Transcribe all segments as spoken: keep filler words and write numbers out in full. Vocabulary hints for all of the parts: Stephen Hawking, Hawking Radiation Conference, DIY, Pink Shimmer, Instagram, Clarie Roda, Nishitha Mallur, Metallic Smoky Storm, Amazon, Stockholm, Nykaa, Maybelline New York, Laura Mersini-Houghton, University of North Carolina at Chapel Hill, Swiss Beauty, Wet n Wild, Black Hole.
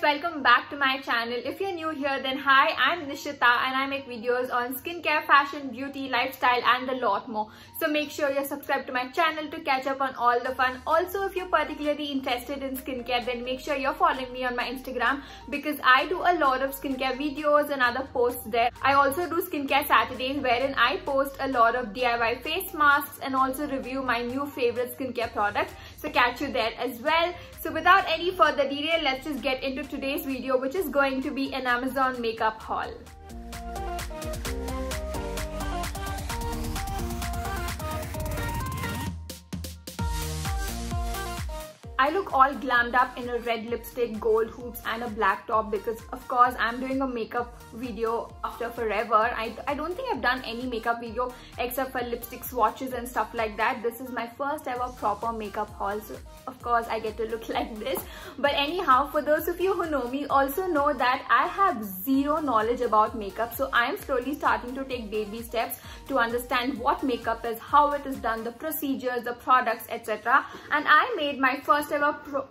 guys, welcome back to my channel. If you're new here, then hi, I'm Nishita and I make videos on skincare, fashion, beauty, lifestyle and a lot more. So make sure you're subscribed to my channel to catch up on all the fun. Also, if you're particularly interested in skincare, then make sure you're following me on my Instagram because I do a lot of skincare videos and other posts there. I also do skincare Saturdays wherein I post a lot of D I Y face masks and also review my new favorite skincare products. So catch you there as well. So without any further detail, let's just get into today's video, which is going to be an Amazon makeup haul. I look all glammed up in a red lipstick, gold hoops and a black top because of course I'm doing a makeup video after forever. I, I don't think I've done any makeup video except for lipstick swatches and stuff like that. This is my first ever proper makeup haul, so of course I get to look like this. But anyhow, for those of you who know me also know that I have zero knowledge about makeup, so I'm slowly starting to take baby steps to understand what makeup is, how it is done, the procedures, the products, et cetera. And I made my first ever pro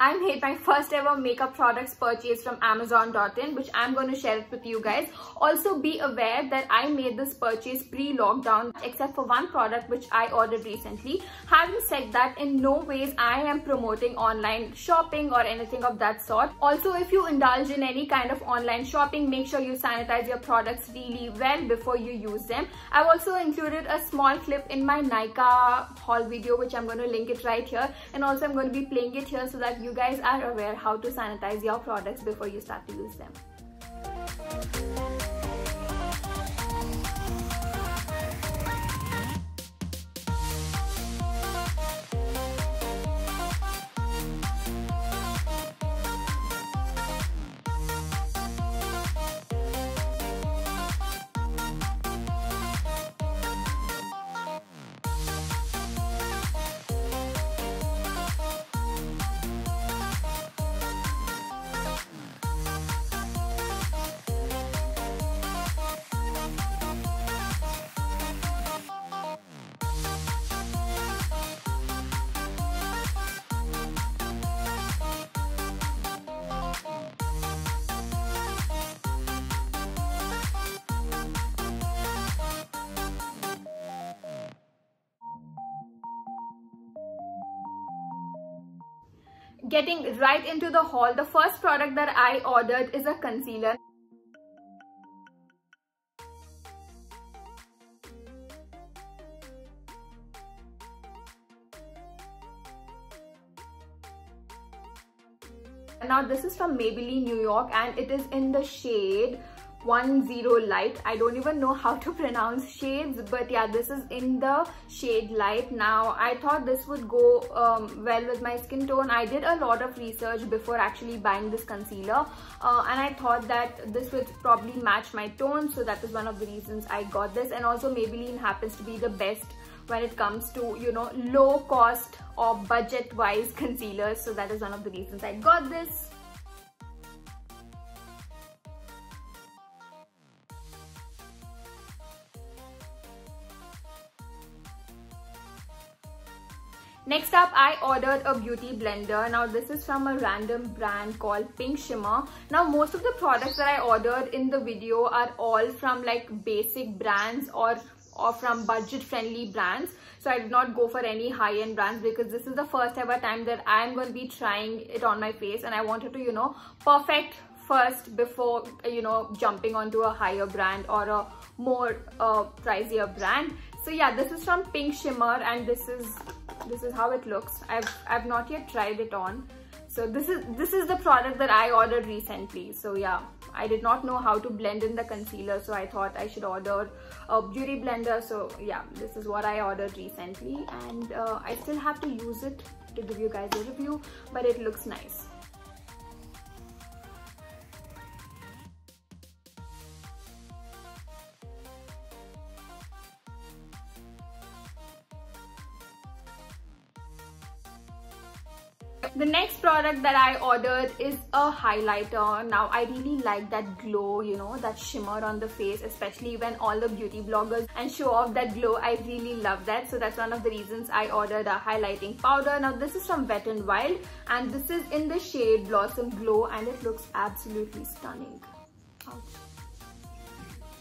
I made my first ever makeup products purchase from Amazon dot in, which I'm going to share it with you guys. Also be aware that I made this purchase pre-lockdown except for one product which I ordered recently. Having said that, in no ways I am promoting online shopping or anything of that sort. Also, if you indulge in any kind of online shopping, make sure you sanitize your products really well before you use them. I've also included a small clip in my Nykaa haul video, which I'm going to link it right here, and also I'm going to be playing it here so that you You guys are aware how to sanitize your products before you start to use them. Getting right into the haul, the first product that I ordered is a concealer. Now this is from Maybelline New York and it is in the shade ten light. I don't even know how to pronounce shades, but yeah, this is in the shade light. Now I thought this would go um, well with my skin tone. I did a lot of research before actually buying this concealer, uh, and I thought that this would probably match my tone, so that is one of the reasons I got this. And also Maybelline happens to be the best when it comes to, you know, low cost or budget wise concealers, so that is one of the reasons I got this. Next up, I ordered a beauty blender. Now this is from a random brand called Pink Shimmer. Now most of the products that I ordered in the video are all from like basic brands or or from budget friendly brands. So I did not go for any high-end brands because this is the first ever time that I'm going to be trying it on my face, and I wanted to, you know, perfect first before, you know, jumping onto a higher brand or a more uh, pricier brand. So yeah, this is from Pink Shimmer and this is this is how it looks. I've I've not yet tried it on. So this is this is the product that I ordered recently. So yeah, I did not know how to blend in the concealer, so I thought I should order a beauty blender. So yeah, this is what I ordered recently, and uh, I still have to use it to give you guys a review, but it looks nice. The next product that I ordered is a highlighter. Now I really like that glow, you know, that shimmer on the face, especially when all the beauty bloggers and show off that glow. I really love that. So that's one of the reasons I ordered a highlighting powder. Now this is from Wet n Wild and this is in the shade Blossom Glow and it looks absolutely stunning. Ouch.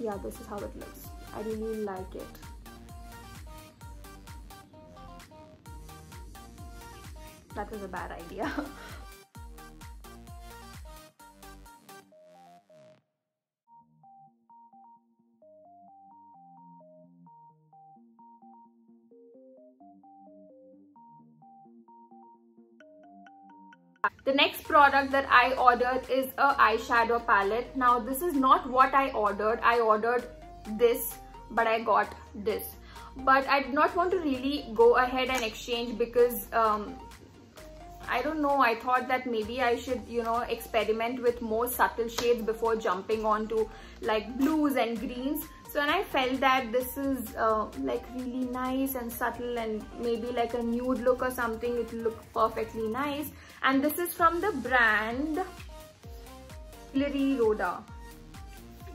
Yeah, this is how it looks. I really like it. That was a bad idea. The next product that I ordered is a eyeshadow palette. Now this is not what I ordered. I ordered this, but I got this. But I did not want to really go ahead and exchange because um, I don't know, I thought that maybe I should, you know, experiment with more subtle shades before jumping on to like blues and greens. So and I felt that this is uh, like really nice and subtle and maybe like a nude look or something, it will look perfectly nice. And this is from the brand Clarie Roda.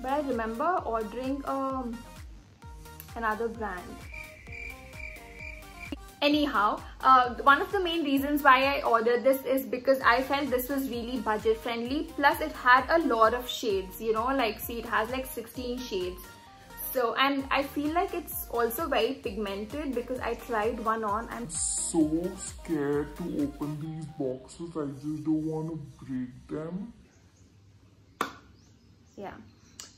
But I remember ordering um, another brand. Anyhow, uh, one of the main reasons why I ordered this is because I felt this was really budget friendly. Plus it had a lot of shades, you know, like see it has like sixteen shades. So, and I feel like it's also very pigmented because I tried one on. I'm so scared to open these boxes. I just don't want to break them. Yeah.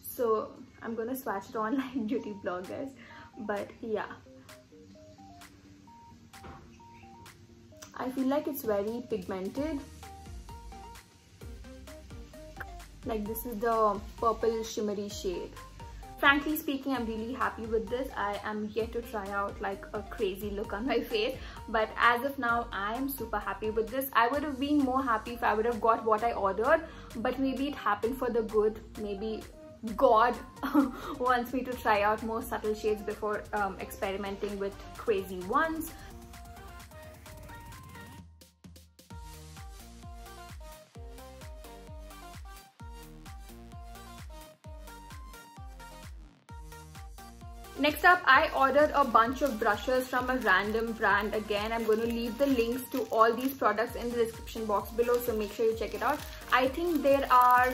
So I'm going to swatch it on like beauty bloggers. But yeah. I feel like it's very pigmented. Like this is the purple shimmery shade. Frankly speaking, I'm really happy with this. I am yet to try out like a crazy look on my face, but as of now, I am super happy with this. I would have been more happy if I would have got what I ordered, but maybe it happened for the good. Maybe God wants me to try out more subtle shades before um, experimenting with crazy ones. Next up, I ordered a bunch of brushes from a random brand. Again, I'm going to leave the links to all these products in the description box below, so make sure you check it out. I think there are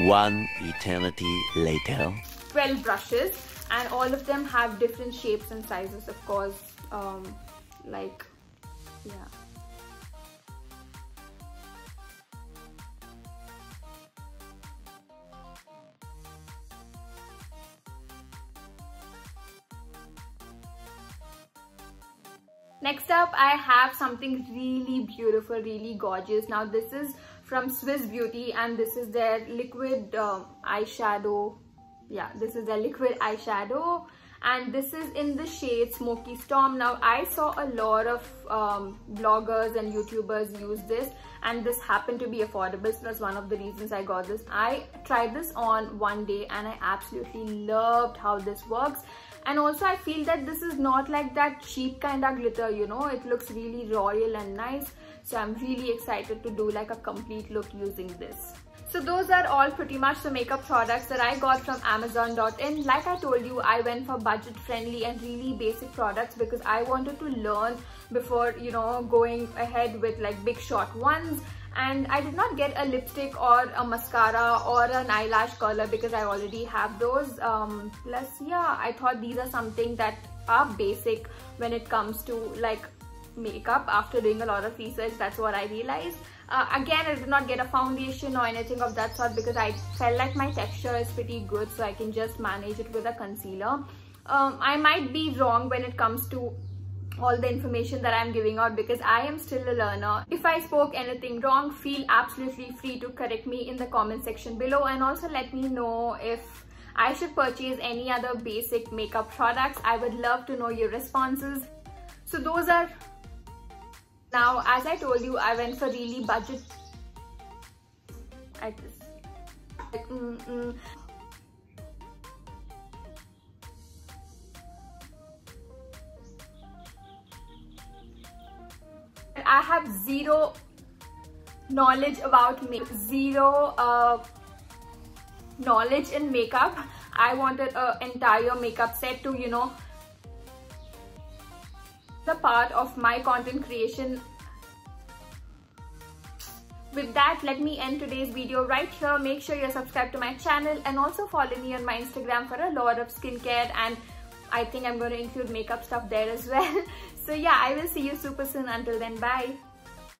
one eternity later twelve brushes and all of them have different shapes and sizes, of course. Um, like, yeah. Next up, I have something really beautiful, really gorgeous. Now this is from Swiss Beauty and this is their liquid um, eyeshadow. Yeah, this is their liquid eyeshadow and this is in the shade Smoky Storm. Now I saw a lot of um, bloggers and YouTubers use this and this happened to be affordable, so that's one of the reasons I got this. I tried this on one day and I absolutely loved how this works. And also I feel that this is not like that cheap kind of glitter, you know, it looks really royal and nice. So I'm really excited to do like a complete look using this. So those are all pretty much the makeup products that I got from Amazon dot in. Like I told you, I went for budget friendly and really basic products because I wanted to learn before, you know, going ahead with like big shot ones. And I did not get a lipstick or a mascara or an eyelash curler because I already have those. Um, plus, yeah, I thought these are something that are basic when it comes to like makeup. After doing a lot of research, that's what I realized. Uh, again, I did not get a foundation or anything of that sort because I felt like my texture is pretty good, so I can just manage it with a concealer. Um, I might be wrong when it comes to all the information that I'm giving out because I am still a learner. If I spoke anything wrong, feel absolutely free to correct me in the comment section below, and also let me know if I should purchase any other basic makeup products. I would love to know your responses. So those are... Now, as I told you, I went for really budget... I just... Like, mm-mm. I have zero knowledge about make zero uh, knowledge in makeup. I wanted an entire makeup set to, you know, the part of my content creation. With that, let me end today's video right here. Make sure you're subscribed to my channel and also follow me on my Instagram for a lot of skincare, and I think I'm going to include makeup stuff there as well. So yeah, I will see you super soon. Until then, bye.